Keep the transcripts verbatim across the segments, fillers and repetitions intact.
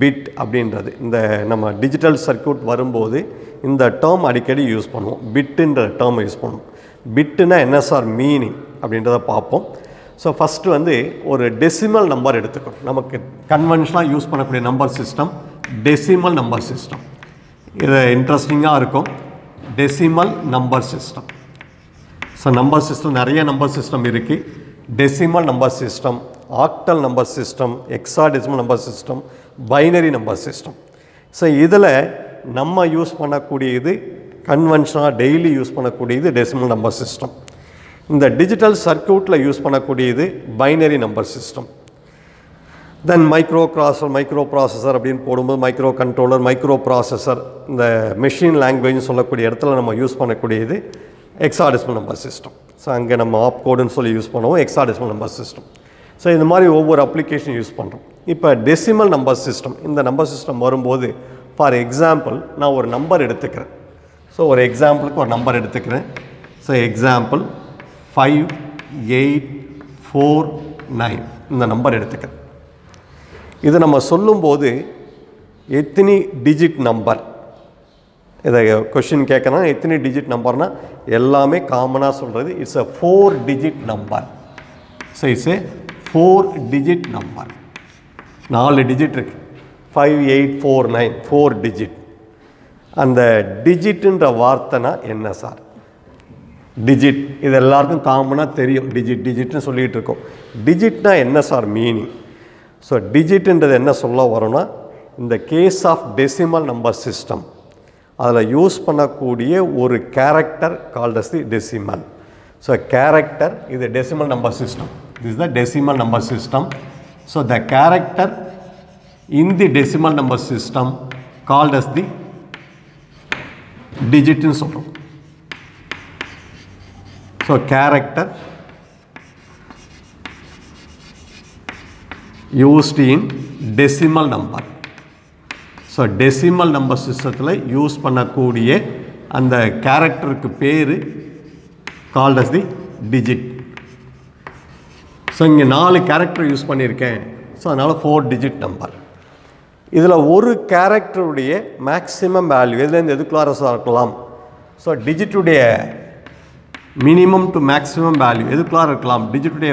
bit அப்படின்றது இந்த நம்ம digital circuit வரும்போது இந்த term அடிக்கடி யூஸ் பண்ணுவோம் bit என்ற term யூஸ் பண்ணுவோம் bit னா N S R meaning அப்படின்றத பாப்போம் சோ ஃபர்ஸ்ட் வந்து ஒரு டெசிமல் நம்பர் எடுத்துக்கணும் நமக்கு கன்வென்ஷனலா யூஸ் பண்ணக்கூடிய number system decimal number system இது இன்ட்ரஸ்டிங்கா இருக்கும் decimal number system so number system நிறைய நம்பர் சிஸ்டம் இருக்கு decimal number system octal number system hexadecimal number system binary number system so idla namma use pannakudi idu conventional daily use pannakudi idu decimal number system in the digital circuit la use pannakudi idu binary number system then microprocessor microprocessor appdin podumbodhu microcontroller microprocessor the machine language nu sollakudi edathila namma use pannakudi idu hexadecimal number system so anga namma opcode nu solli use pannuvom hexadecimal number system So, in the Mari over application use Pandra. If a decimal number system, in the number system varumbodhu, for example, now or number eduthukren. So for example, or number eduthukren. So example five, eight, four, nine. In the number eduthukren. This number sollumbodhu, ethini digit number. This question kekana, ethini digit number na, ellame common-a solradhu. It's a four digit number. So it's a four digit number. four digit trick. five, eight, four, nine. four digit. And the digit in the varthana N S R. Digit. This is common. Digit. Digit is the Digit is N S R meaning. So, digit in the N S R in the case of decimal number system. That use a character called as the decimal. So, character is a decimal number system. This is the decimal number system. So, the character in the decimal number system called as the digit in solo. So, character used in decimal number. So, decimal number system use pannakodiye and the character called as the digit. So, you can character use so, four digit number. This is one character maximum value. So, digit today minimum to maximum value. Digit today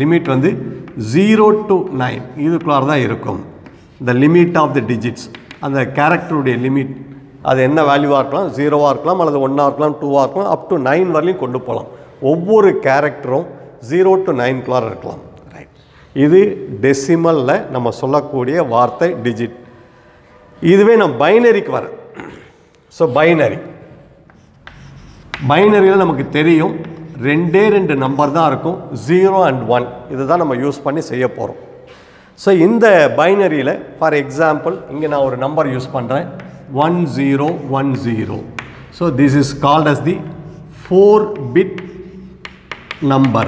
limit is zero to nine. This the limit of the digits. And the character limit that is the value of zero, one, two, up to nine. Every character zero to nine குள்ள இருக்கலாம் right இது டெசிமல்ல நம்ம சொல்லக்கூடிய வார்த்தை digit இதுவே நம்ம பைனரிக்கு வர so binary பைனரியில நமக்கு தெரியும் ரெண்டே ரெண்டு நம்பர் தான் இருக்கும் zero and one இத தான் நம்ம யூஸ் பண்ணி செய்ய போறோம் சோ இந்த பைனரியில ஃபார் எக்ஸாம்பிள் இங்க நான் ஒரு நம்பர் யூஸ் பண்றேன் one zero one zero so this is called as the four bit number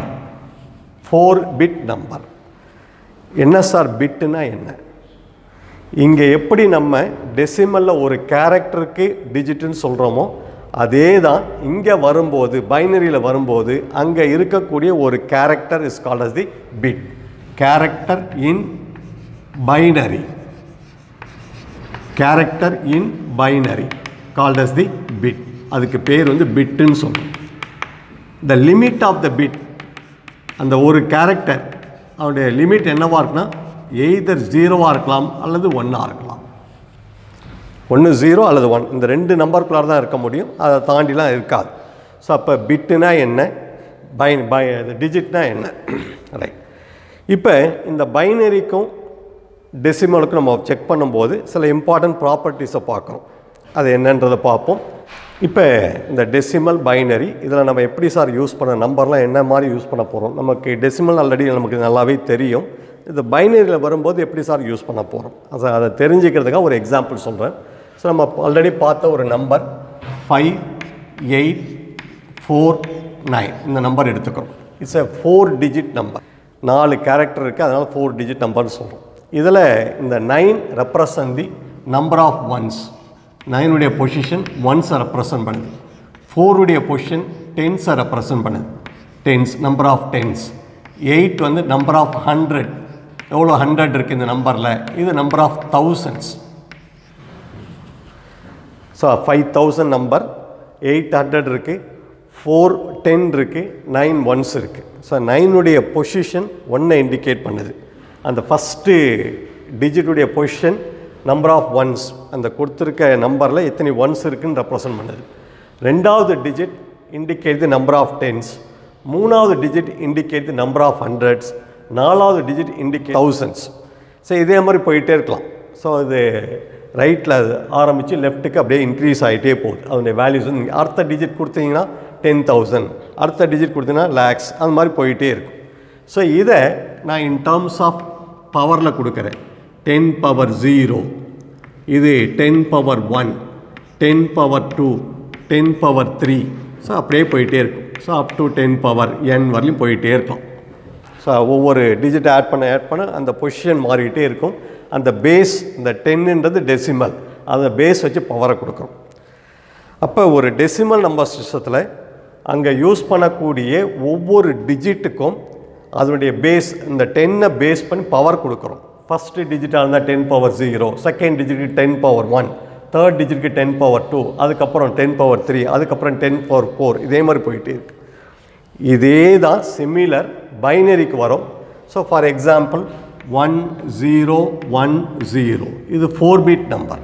four bit number N S R bit na enna inge eppadi namme decimal la oru character ku digit nu solromo adhe da inge varumbodhu binary la varumbodhu anga irukkodiya oru character is called as the bit character in binary character in binary called as the bit adukku per undu bit nu solrom the limit of the bit and the one character avade limit enna varukna either zero ah irkalam alladhu one ah irkalam one zero alladhu one இந்த ரெண்டு number குள்ள தான் இருக்க முடியும் அத தாண்டிலாம் இருக்காது so அப்ப bit னா என்ன பை digit னா என்ன ரைட் இப்போ இந்த பைனரிக்கும் டெசிமலுக்கும் நம்ம செக் பண்ணும்போது சில இம்பார்ட்டன்ட் ப்ராப்பர்ட்டீஸ் பார்க்கறோம் அது என்னன்றத பாப்போம் இப்போ இந்த டெசிமல் பைனரி இதெல்லாம் நம்ம எப்படி சார் யூஸ் பண்ண நம்பர்லாம் என்ன மாதிரி யூஸ் பண்ண போறோம் நமக்கு டெசிமல் ஆல்ரெடி நமக்கு நல்லாவே தெரியும் இந்த பைனரியில வரும்போது எப்படி சார் யூஸ் பண்ண போறோம் அத தெரிஞ்சிக்கிறதுக்காக ஒரு எக்ஸாம்பிள் சொல்றேன் சோ நம்ம ஆல்ரெடி பார்த்த ஒரு number five eight four nine இந்த நம்பர் எடுத்துக்கறோம் it's a four digit number நாலு கரெக்டர் இருக்கு அதனால four digit நம்பர்னு சொல்றோம் இதுல இந்த nine represent the number of ones nine உடைய பொசிஷன் ones are represent பண்ணுது four உடைய பொசிஷன் tens are represent பண்ணுது tens number of tens eight வந்து number of one hundred எவ்வளோ ஹண்ட்ரட் இருக்குது இந்த நம்பரில், இது number of thousands. So five thousand number, eight hundred இருக்குது, ஃபோர் டென் இருக்குது, நைன் ஒன்ஸ் இருக்குது. ஸோ நைனுடைய பொசிஷன் ஒன்னை இண்டிகேட் பண்ணுது. அந்த ஃபஸ்ட்டு டிஜிட்டுடைய பொசிஷன் நம்பர் ஆஃப் ஒன்ஸ், அந்த கொடுத்துருக்க நம்பரில் எத்தனை ஒன்ஸ் இருக்குன்னு ரெப்ரசன்ட் பண்ணுது. ரெண்டாவது digit indicate the number of tens, மூணாவது digit indicate the number of hundreds, நாலாவது டிஜிட் இண்டிகேட் தௌசண்ட்ஸ். ஸோ இதே மாதிரி போயிட்டே இருக்கலாம். ஸோ இது ரைட்டில் ஆரம்பித்து லெஃப்ட்டுக்கு அப்படியே இன்க்ரீஸ் ஆகிட்டே போகுது. அதனுடைய வேல்யூஸ் வந்து அடுத்த டிஜிட் கொடுத்தீங்கன்னா டென் தௌசண்ட், அடுத்த டிஜிட் கொடுத்தீங்கன்னா லேக்ஸ், அந்த மாதிரி போயிட்டே இருக்கும். ஸோ இதை நான் இன் டேர்ம்ஸ் ஆஃப் பவரில் கொடுக்குறேன். டென் பவர் ஜீரோ, இது ten power one, ten power two, ten power three, so அப்படியே போயிட்டே இருக்கும். So up to ten power n வரலையும் போயிட்டே இருக்கும். ஸோ ஒவ்வொரு டிஜிட்டை ஆட் பண்ண ஆட் பண்ண அந்த பொசிஷன் மாறிக்கிட்டே இருக்கும். அந்த பேஸ், இந்த டென்னுன்றது டெசிமல், அந்த பேஸ் வச்சு பவரை கொடுக்குறோம். அப்போ ஒரு டெசிமல் நம்பர் சிஸ்டத்தில் அங்கே யூஸ் பண்ணக்கூடிய ஒவ்வொரு டிஜிட்டுக்கும் அதனுடைய பேஸ், இந்த டென்னை பேஸ் பண்ணி பவர் கொடுக்குறோம். ஃபஸ்ட்டு டிஜிட்டாக இருந்தால் டென் பவர் ஜீரோ, செகண்ட் டிஜிட்டுக்கு டென் பவர் ஒன், தேர்ட் டிஜிட்டுக்கு டென் பவர் டூ, அதுக்கப்புறம் டென் பவர் த்ரீ, அதுக்கப்புறம் டென் பவர் ஃபோர், இதே மாதிரி போயிட்டே இருக்குது. இதே தான் சிமிலர் பைனரிக்கு வரும். So for example one zero one zero, இது ஃபோர் பீட் நம்பர்.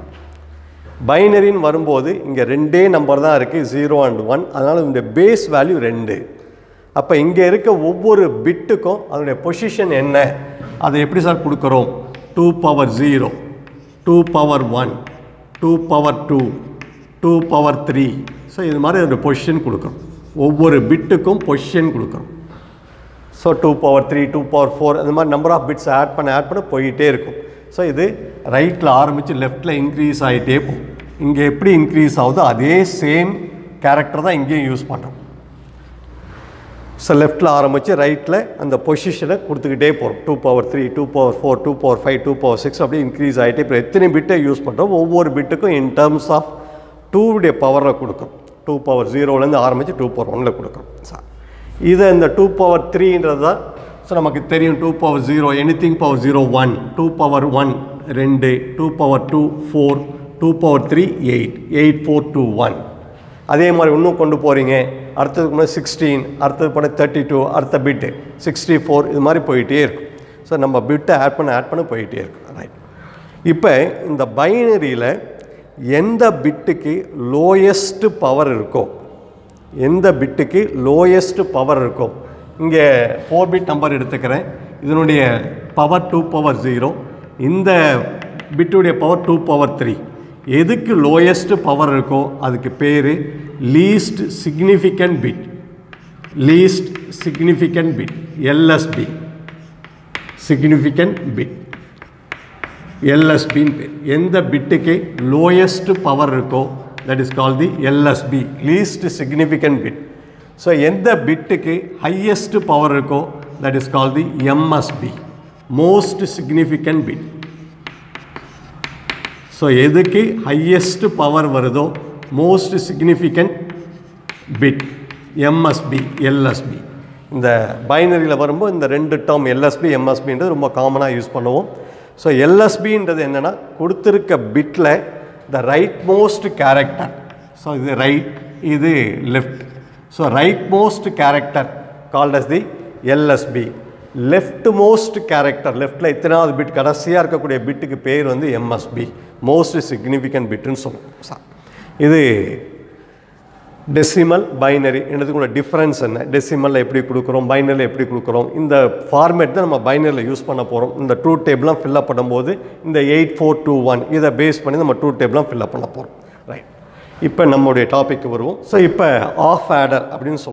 பைனரின்னு வரும்போது இங்கே ரெண்டே நம்பர் தான் இருக்குது, ஜீரோ அண்ட் ஒன், அதனால் இந்த பேஸ் வேல்யூ ரெண்டு. அப்போ இங்கே இருக்க ஒவ்வொரு பிட்டுக்கும் அதனுடைய பொசிஷன் என்ன, அதை எப்படி சார் கொடுக்குறோம்? Two power zero, two power one, two power two, two power three, so இது மாதிரி அதோடய பொசிஷன் கொடுக்குறோம். ஒவ்வொரு பிட்டுக்கும் பொசிஷன் கொடுக்குறோம். So two power three, two power four, அந்த மாதிரி நம்பர் ஆஃப் பிட்ஸ் ஆட் பண்ண ஆட் பண்ண போயிட்டே இருக்கும். ஸோ இது ரைட்டில் ஆரம்பித்து லெஃப்ட்டில் இன்க்ரீஸ் ஆகிட்டே போகும். இங்கே எப்படி இன்க்ரீஸ் ஆகுதோ அதே சேம் கேரக்டர் தான் இங்கேயும் யூஸ் பண்ணுறோம். ஸோ லெஃப்ட்டில் ஆரம்பித்து ரைட்டில் அந்த பொசிஷனை கொடுத்துக்கிட்டே போகிறோம். Two power three, two power four, two power five, two power six, அப்படியே இன்க்ரீஸ் ஆகிட்டே இப்போ எத்தனை பிட்டை யூஸ் பண்ணுறோம் ஒவ்வொரு பிட்டுக்கும் இன் டேர்ம்ஸ் ஆஃப் டூவுடைய பவரில் கொடுக்குறோம். டூ பவர் ஜீரோலேருந்து ஆரம்பித்து டூ பவர் ஒன்னில் கொடுக்குறோம். சார் இதை இந்த டூ பவர் த்ரீன்றது தான். ஸோ நமக்கு தெரியும் two power zero anything power zero one, two power one ரெண்டு, two power two four, two power three eight, eight four two one. அதே மாதிரி இன்னும் கொண்டு போகிறீங்க, அடுத்ததுக்கு முன்னாடி சிக்ஸ்டீன், அடுத்தது பண்ண தேர்ட்டி டூ, அடுத்த பிட்டு சிக்ஸ்டி ஃபோர், இது மாதிரி போயிட்டே இருக்கும். ஸோ நம்ம பிட்டை ஆட் பண்ண ஆட் பண்ண போயிட்டே இருக்கும். ரைட். இப்போ இந்த பைனரியில் எந்த பிட்டுக்கு லோயஸ்ட்டு பவர் இருக்கோ, எந்த பிட்டுக்கு லோயஸ்ட்டு பவர் இருக்கோ, இங்கே ஃபோர் பிட் நம்பர் எடுத்துக்கிறேன், இதனுடைய பவர் டூ பவர் ஜீரோ, இந்த பிட்டுடைய பவர் டூ பவர் த்ரீ, எதுக்கு லோயஸ்ட்டு பவர் இருக்கோ அதுக்கு பேர் least significant bit, least significant bit, LSB, significant bit, எல்எஸ்பின்னு பேர். எந்த பிட்டுக்கு லோயஸ்ட்டு பவர் இருக்கோ that is call the LSB, least significant bit. So எந்த பிட்டுக்கு ஹையஸ்ட்டு பவர் இருக்கோ that is call the MSB, most significant bit. So எதுக்கு highest power வருதோ most significant bit MSB LSB. இந்த பைனரியில் வரும்போது இந்த ரெண்டு டேர்ம் எல்எஸ்பி எம்எஸ்பின்றது ரொம்ப காமனாக யூஸ் பண்ணுவோம். ஸோ எல்எஸ்பின்றது என்னென்னா கொடுத்துருக்க பிட்டில் the right most character. So இது ரைட், இது left. So right most character called as the L S B. Left most character, leftல எத்தனாவது பிட் கடைசியாக இருக்கக்கூடிய பிட்டுக்கு பேர் வந்து M S B, most significant bitன்னு சொல்லுவோம். இது டெசிமல் பைனரி என்னதுக்குள்ள டிஃப்ரென்ஸ் என்ன, டெசிமலில் எப்படி கொடுக்குறோம், பைனரியில் எப்படி கொடுக்குறோம், இந்த ஃபார்மேட் தான் நம்ம பைனரியில் யூஸ் பண்ண போகிறோம். இந்த ட்ரூ டேபிளாக ஃபில்அப் பண்ணும்போது இந்த எயிட் ஃபோர் டூ ஒன் இதை பேஸ் பண்ணி நம்ம ட்ரூ டேபிளாக ஃபில்அப் பண்ண போகிறோம். ரைட். இப்போ நம்முடைய டாபிக் வருவோம். ஸோ இப்போ ஆஃப் ஆடர் அப்படின்னு சொல்லுவோம்.